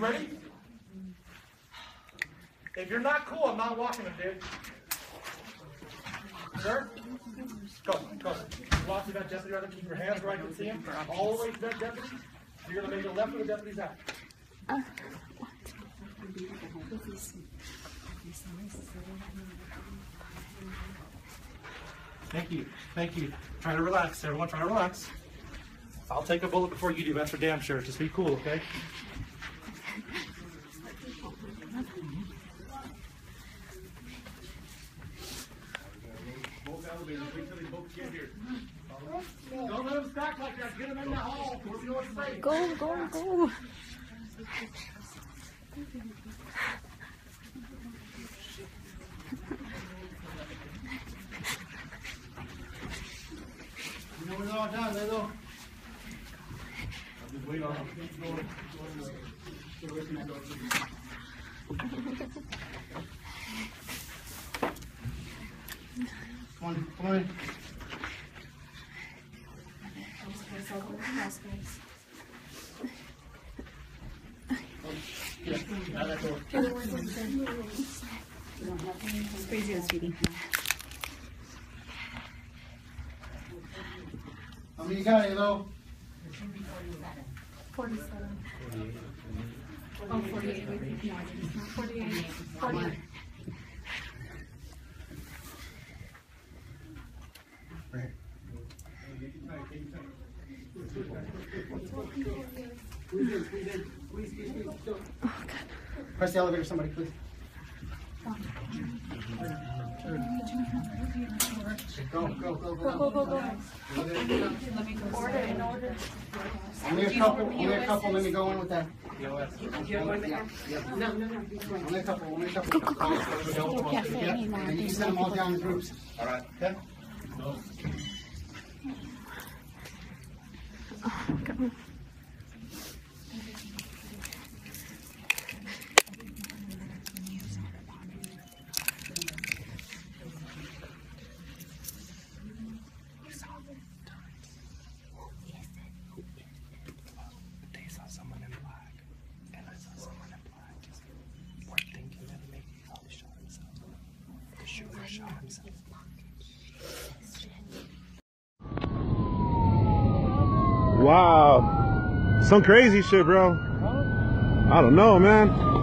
You ready? If you're not cool, I'm not walking them, dude. Sir? Go. Walk to that deputy right there. Keep your hands right and see him. All the way to that deputy. You're going to make the left of the deputy's out. Thank you. Try to relax, everyone. Try to relax. I'll take a bullet before you do. That's for damn sure. Just be cool, okay? Don't let him stack like that. Get him in the hall. Go. We're all done, little. Wait on Come on. It's crazy, it's feeding. How many you got, Elo? 47. 48. 48. Right. Oh, God. Press the elevator, somebody, please. Go. Let me go. Order. Only a couple. Let me go in with that. Only a couple. Go. And you can send them all down in groups. All right. Okay? Oh, come on. Wow, some crazy shit, bro. I don't know, man.